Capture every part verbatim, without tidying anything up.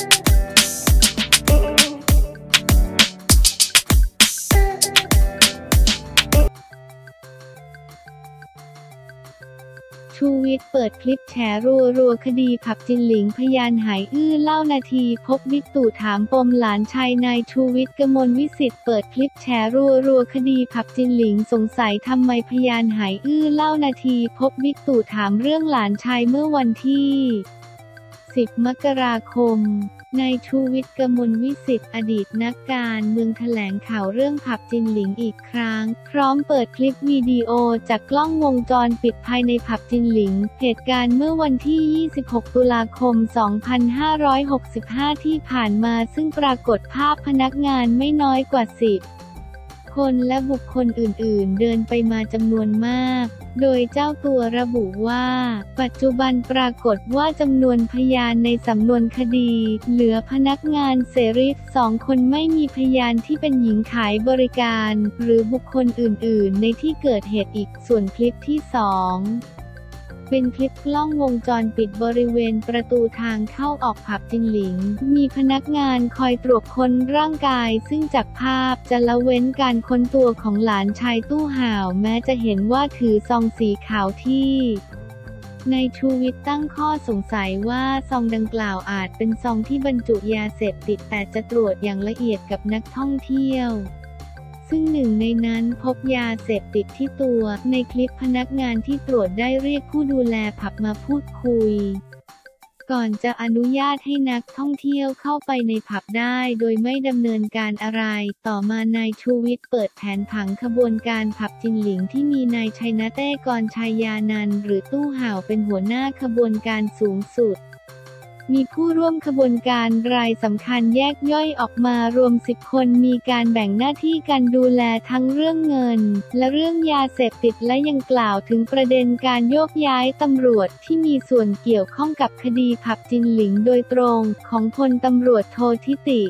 ชูวิทย์เปิดคลิปแฉรัวรัวคดีผับจินหลิงพยานหายอื้อเล่านาทีพบบิ๊กตู่ถามปมหลานชายนายชูวิทย์กมลวิสิทธิ์เปิดคลิปแฉรัวรัวคดีผับจินหลิงสงสัยทำไมพยานหายอื้อเล่านาทีพบบิ๊กตู่ถามเรื่องหลานชายเมื่อวันที่สิบมกราคมนายชูวิทย์กมลวิสิทธิ์อดีตนักการเมืองแถลงข่าวเรื่องผับจินหลิงอีกครั้งพร้อมเปิดคลิปวิดีโอจากกล้องวงจรปิดภายในผับจินหลิงเหตุการณ์เมื่อวันที่ยี่สิบหกตุลาคมสองพันห้าร้อยหกสิบห้าที่ผ่านมาซึ่งปรากฏภาพพนักงานไม่น้อยกว่าสิบคนและบุคคลอื่นๆเดินไปมาจำนวนมากโดยเจ้าตัวระบุว่าปัจจุบันปรากฏว่าจำนวนพยานในสำนวนคดีเหลือพนักงานเสรีสองคนไม่มีพยานที่เป็นหญิงขายบริการหรือบุคคลอื่นๆในที่เกิดเหตุอีกส่วนคลิปที่สองเป็นคลิปกล้องวงจรปิดบริเวณประตูทางเข้าออกผับจินหลิงมีพนักงานคอยตรวจคนร่างกายซึ่งจากภาพจะละเว้นการค้นตัวของหลานชายตู้ห่าวแม้จะเห็นว่าถือซองสีขาวที่นายชูวิทย์ตั้งข้อสงสัยว่าซองดังกล่าวอาจเป็นซองที่บรรจุยาเสพติดแต่จะตรวจอย่างละเอียดกับนักท่องเที่ยวซึ่งหนึ่งในนั้นพบยาเสพติดที่ตัวในคลิปพนักงานที่ตรวจได้เรียกผู้ดูแลผับมาพูดคุยก่อนจะอนุญาตให้นักท่องเที่ยวเข้าไปในผับได้โดยไม่ดำเนินการอะไรต่อมานายชูวิทย์เปิดแผนผังขบวนการผับจินหลิงที่มีนายชัยนาท เต้กรชายานันท์หรือตู้ห่าวเป็นหัวหน้าขบวนการสูงสุดมีผู้ร่วมขบวนการรายสำคัญแยกย่อยออกมารวมสิบคนมีการแบ่งหน้าที่การดูแลทั้งเรื่องเงินและเรื่องยาเสพติดและยังกล่าวถึงประเด็นการโยกย้ายตำรวจที่มีส่วนเกี่ยวข้องกับคดีผับจินหลิงโดยตรงของพลตำรวจโททิติ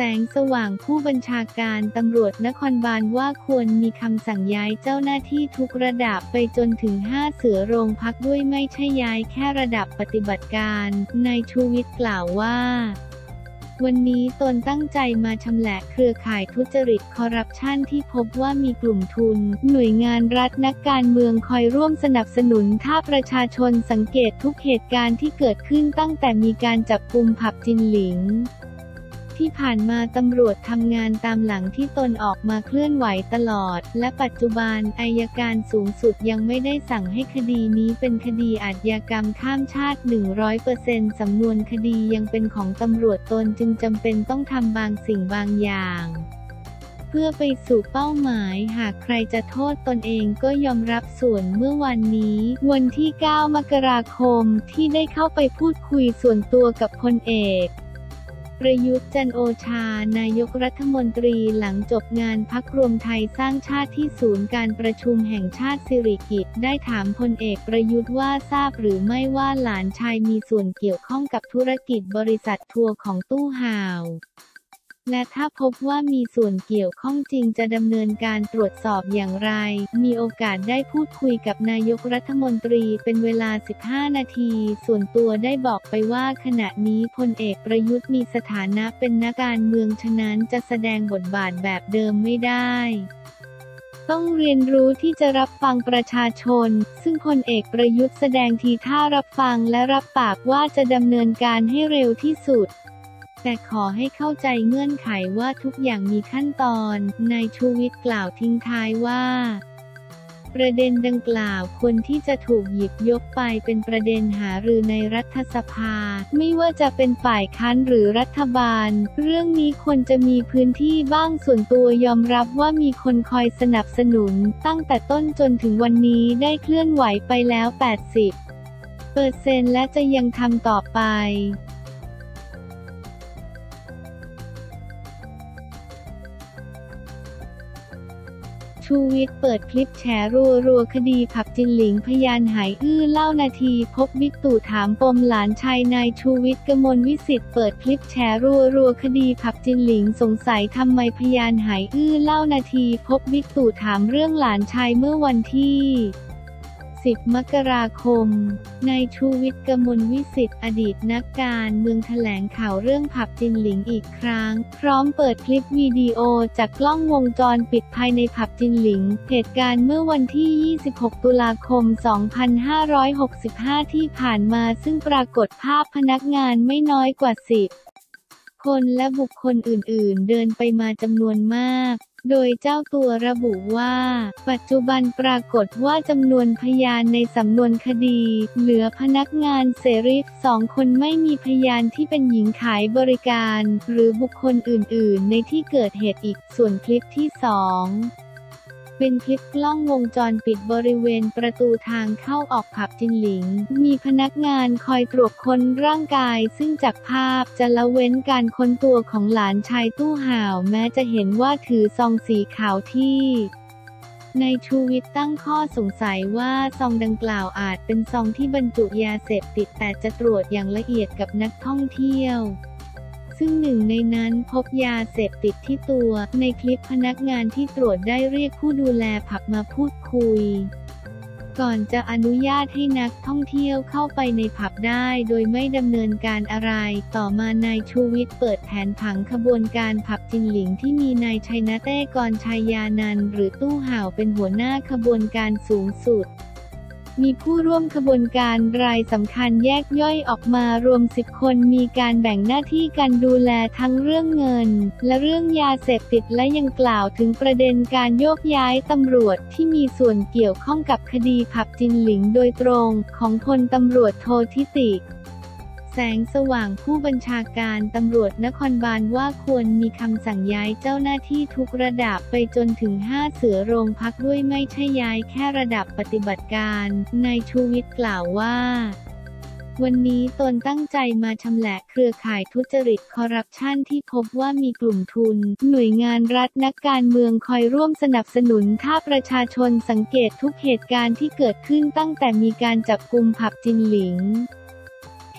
แสงสว่างผู้บัญชาการตำรวจนครบาลว่าควรมีคำสั่งย้ายเจ้าหน้าที่ทุกระดับไปจนถึงห้าเสือโรงพักด้วยไม่ใช่ย้ายแค่ระดับปฏิบัติการนายชูวิทย์กล่าวว่าวันนี้ตนตั้งใจมาชำแหละเครือข่ายทุจริตคอร์รัปชันที่พบว่ามีกลุ่มทุนหน่วยงานรัฐนักการเมืองคอยร่วมสนับสนุนถ้าประชาชนสังเกตทุกเหตุการณ์ที่เกิดขึ้นตั้งแต่มีการจับกุมผับจินหลิงที่ผ่านมาตำรวจทำงานตามหลังที่ตนออกมาเคลื่อนไหวตลอดและปัจจุบันอัยการสูงสุดยังไม่ได้สั่งให้คดีนี้เป็นคดีอาชญากรรมข้ามชาติ หนึ่งร้อยเปอร์เซ็นต์ สำนวนคดียังเป็นของตำรวจตนจึงจำเป็นต้องทำบางสิ่งบางอย่างเพื่อไปสู่เป้าหมายหากใครจะโทษตนเองก็ยอมรับส่วนเมื่อวันนี้วันที่เก้ามกราคมที่ได้เข้าไปพูดคุยส่วนตัวกับพลเอกประยุทธ์จันทร์โอชานายกรัฐมนตรีหลังจบงานพรรครวมไทยสร้างชาติที่ศูนย์การประชุมแห่งชาติสิริกิติ์ได้ถามพลเอกประยุทธ์ว่าทราบหรือไม่ว่าหลานชายมีส่วนเกี่ยวข้องกับธุรกิจบริษัททัวร์ของตู้ห่าวและถ้าพบว่ามีส่วนเกี่ยวข้องจริงจะดำเนินการตรวจสอบอย่างไรมีโอกาสได้พูดคุยกับนายกรัฐมนตรีเป็นเวลาสิบห้านาทีส่วนตัวได้บอกไปว่าขณะนี้พลเอกประยุทธ์มีสถานะเป็นนักการเมืองฉะนั้นจะแสดงบทบาทแบบเดิมไม่ได้ต้องเรียนรู้ที่จะรับฟังประชาชนซึ่งพลเอกประยุทธ์แสดงทีท่ารับฟังและรับปากว่าจะดำเนินการให้เร็วที่สุดแต่ขอให้เข้าใจเงื่อนไขว่าทุกอย่างมีขั้นตอนนายชูวิทย์กล่าวทิ้งท้ายว่าประเด็นดังกล่าวคนที่จะถูกหยิบยกไปเป็นประเด็นหารือในรัฐสภาไม่ว่าจะเป็นฝ่ายค้านหรือรัฐบาลเรื่องนี้ควรจะมีพื้นที่บ้างส่วนตัวยอมรับว่ามีคนคอยสนับสนุนตั้งแต่ต้นจนถึงวันนี้ได้เคลื่อนไหวไปแล้ว แปดสิบเปอร์เซ็นต์ และจะยังทำต่อไปชูวิทย์เปิดคลิปแฉรัวรัวคดีผับจินหลิงพยานหายอื้อเล่านาทีพบบิ๊กตู่ถามปมหลานชายนายชูวิทย์กมลวิสิทธิ์เปิดคลิปแฉรัวรัวคดีผับจินหลิงสงสัยทำไมพยานหายอื้อเล่านาทีพบบิ๊กตู่ถามเรื่องหลานชายเมื่อวันที่ สิบ มกราคมนายชูวิทย์ กมลวิศิษฐ์อดีตนักการเมืองแถลงข่าวเรื่องผับจินหลิงอีกครั้งพร้อมเปิดคลิปวิดีโอจากกล้องวงจรปิดภายในผับจินหลิงเหตุการณ์เมื่อวันที่ยี่สิบหก ตุลาคม สองพันห้าร้อยหกสิบห้าที่ผ่านมาซึ่งปรากฏภาพพนักงานไม่น้อยกว่าสิบคนและบุคคลอื่นๆเดินไปมาจำนวนมากโดยเจ้าตัวระบุว่าปัจจุบันปรากฏว่าจำนวนพยานในสำนวนคดีเหลือพนักงานเสรีสองคนไม่มีพยานที่เป็นหญิงขายบริการหรือบุคคลอื่นๆในที่เกิดเหตุอีกส่วนคลิปที่สองเป็นคลิปกล้องวงจรปิดบริเวณประตูทางเข้าออกผับจินหลิงมีพนักงานคอยตรวจค้นร่างกายซึ่งจากภาพจะละเว้นการค้นตัวของหลานชายตู้ห่าวแม้จะเห็นว่าถือซองสีขาวที่นายชูวิทย์ตั้งข้อสงสัยว่าซองดังกล่าวอาจเป็นซองที่บรรจุยาเสพติดแต่จะตรวจอย่างละเอียดกับนักท่องเที่ยวซึ่งหนึ่งในนั้นพบยาเสพติดที่ตัวในคลิปพนักงานที่ตรวจได้เรียกผู้ดูแลผับมาพูดคุยก่อนจะอนุญาตให้นักท่องเที่ยวเข้าไปในผับได้โดยไม่ดำเนินการอะไรต่อมานายชูวิทย์เปิดแผนผังขบวนการผับจินหลิงที่มีนายชัยนเต้กรชัยยานันท์หรือตู้ห่าวเป็นหัวหน้าขบวนการสูงสุดมีผู้ร่วมขบวนการรายสำคัญแยกย่อยออกมารวมสิบคนมีการแบ่งหน้าที่การดูแลทั้งเรื่องเงินและเรื่องยาเสพติดและยังกล่าวถึงประเด็นการโยกย้ายตำรวจที่มีส่วนเกี่ยวข้องกับคดีผับจินหลิงโดยตรงของพลตำรวจโททิติแสงสว่างผู้บัญชาการตำรวจนครบาลว่าควรมีคำสั่งย้ายเจ้าหน้าที่ทุกระดับไปจนถึงห้าเสือโรงพักด้วยไม่ใช่ย้ายแค่ระดับปฏิบัติการนายชูวิทย์กล่าวว่าวันนี้ตนตั้งใจมาชำแหละเครือข่ายทุจริตคอร์รัปชันที่พบว่ามีกลุ่มทุนหน่วยงานรัฐนักการเมืองคอยร่วมสนับสนุนถ้าประชาชนสังเกตทุกเหตุการณ์ที่เกิดขึ้นตั้งแต่มีการจับกุมผับจินหลิง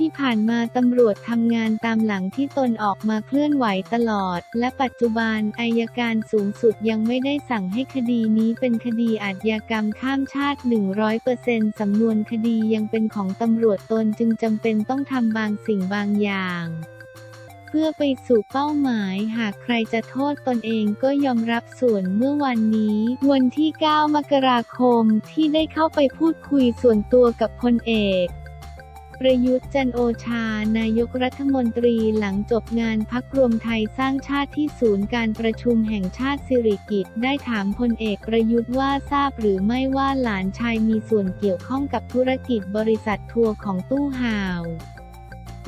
ที่ผ่านมาตำรวจทำงานตามหลังที่ตนออกมาเคลื่อนไหวตลอดและปัจจุบันอัยการสูงสุดยังไม่ได้สั่งให้คดีนี้เป็นคดีอาชญากรรมข้ามชาติ หนึ่งร้อยเปอร์เซ็นต์ สำนวนคดียังเป็นของตำรวจตนจึงจำเป็นต้องทำบางสิ่งบางอย่างเพื่อไปสู่เป้าหมายหากใครจะโทษตนเองก็ยอมรับส่วนเมื่อวันนี้วันที่ เก้า มกราคมที่ได้เข้าไปพูดคุยส่วนตัวกับพลเอกประยุทธ์จันทร์โอชานายกรัฐมนตรีหลังจบงานพรรครวมไทยสร้างชาติที่ศูนย์การประชุมแห่งชาติสิริกิติ์ได้ถามพลเอกประยุทธ์ว่าทราบหรือไม่ว่าหลานชายมีส่วนเกี่ยวข้องกับธุรกิจบริษัททัวร์ของตู้ห่าว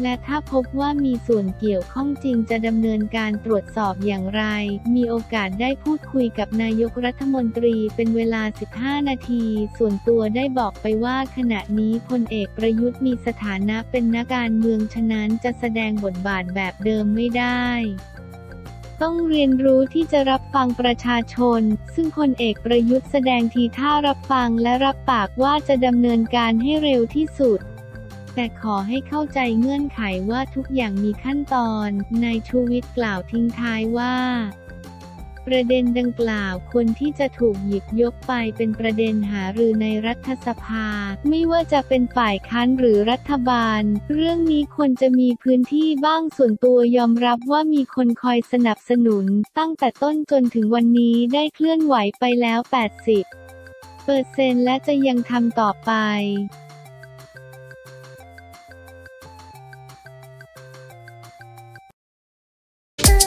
และถ้าพบว่ามีส่วนเกี่ยวข้องจริงจะดำเนินการตรวจสอบอย่างไรมีโอกาสได้พูดคุยกับนายกรัฐมนตรีเป็นเวลาสิบห้านาทีส่วนตัวได้บอกไปว่าขณะนี้พลเอกประยุทธ์มีสถานะเป็นนักการเมืองฉะนั้นจะแสดงบทบาทแบบเดิมไม่ได้ต้องเรียนรู้ที่จะรับฟังประชาชนซึ่งพลเอกประยุทธ์แสดงทีท่ารับฟังและรับปากว่าจะดำเนินการให้เร็วที่สุดแต่ขอให้เข้าใจเงื่อนไขว่าทุกอย่างมีขั้นตอนนายชูวิทย์กล่าวทิ้งท้ายว่าประเด็นดังกล่าวคนที่จะถูกหยิบยกไปเป็นประเด็นหารือในรัฐสภาไม่ว่าจะเป็นฝ่ายค้านหรือรัฐบาลเรื่องนี้ควรจะมีพื้นที่บ้างส่วนตัวยอมรับว่ามีคนคอยสนับสนุนตั้งแต่ต้นจนถึงวันนี้ได้เคลื่อนไหวไปแล้ว แปดสิบเปอร์เซ็นต์ และจะยังทำต่อไป